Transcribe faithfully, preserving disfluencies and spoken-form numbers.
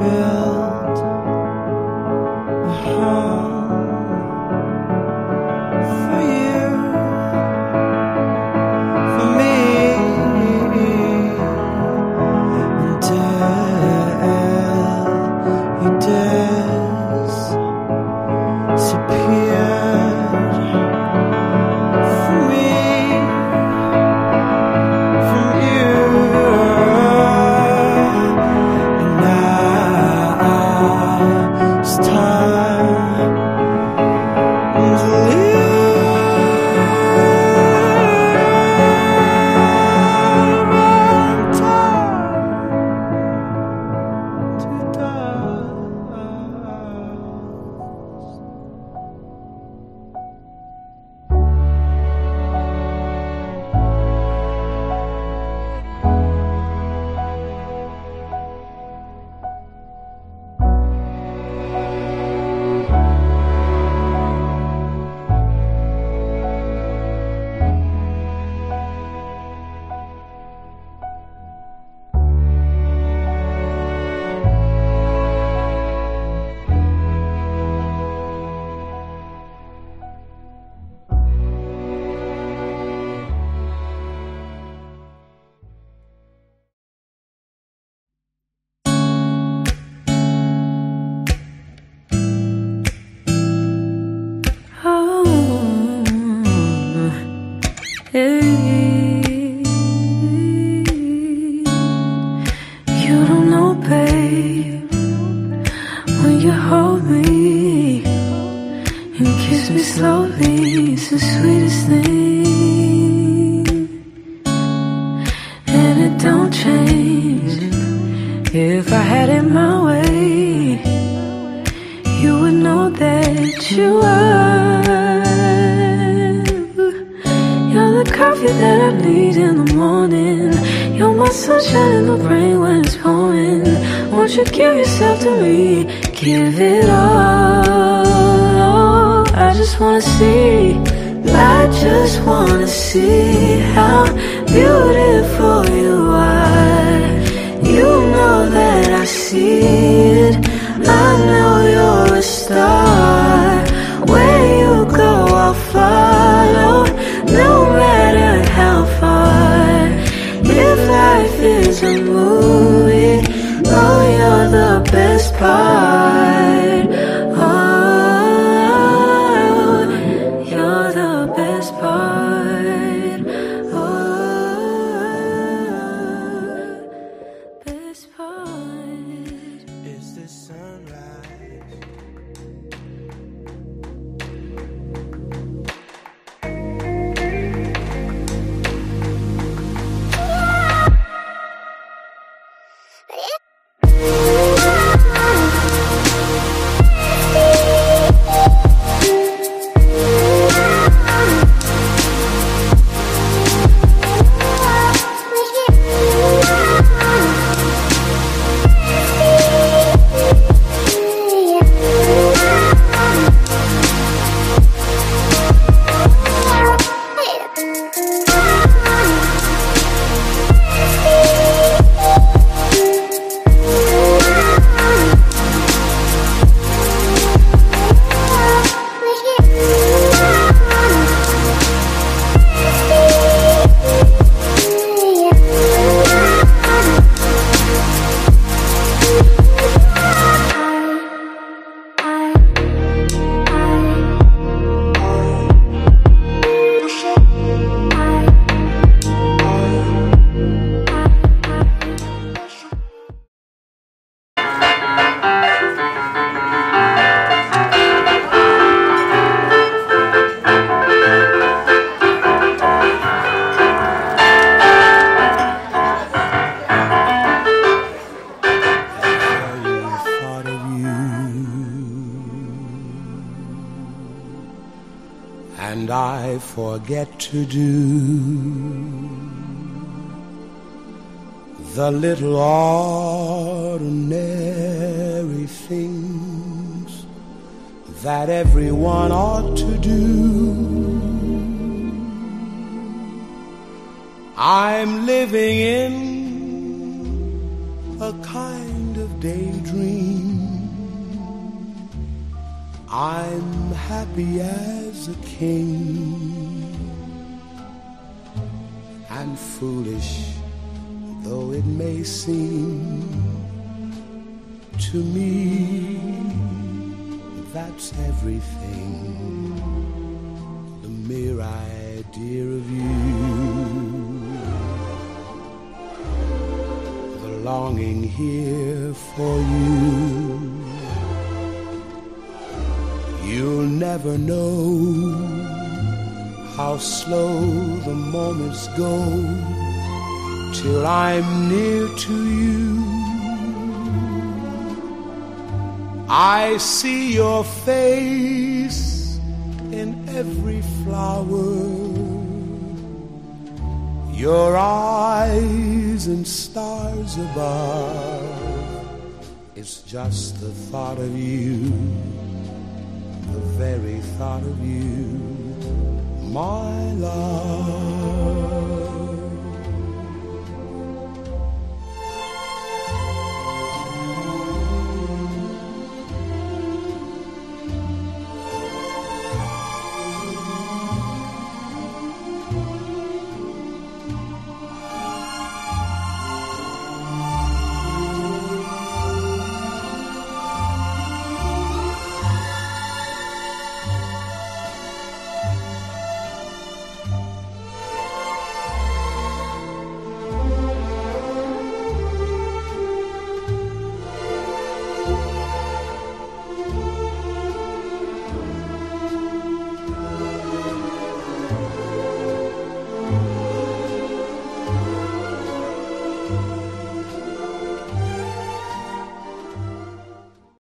build a home for you, for me, until you disappear. Forget to do the little ordinary things that everyone ought to do. I'm living in a kind of daydream. I'm happy as a king, and foolish though it may seem to me, that's everything, the mere idea of you, the longing here for you. You'll never know how slow the moments go till I'm near to you. I see your face in every flower, your eyes and stars above. It's just the thought of you, the very thought of you, my love.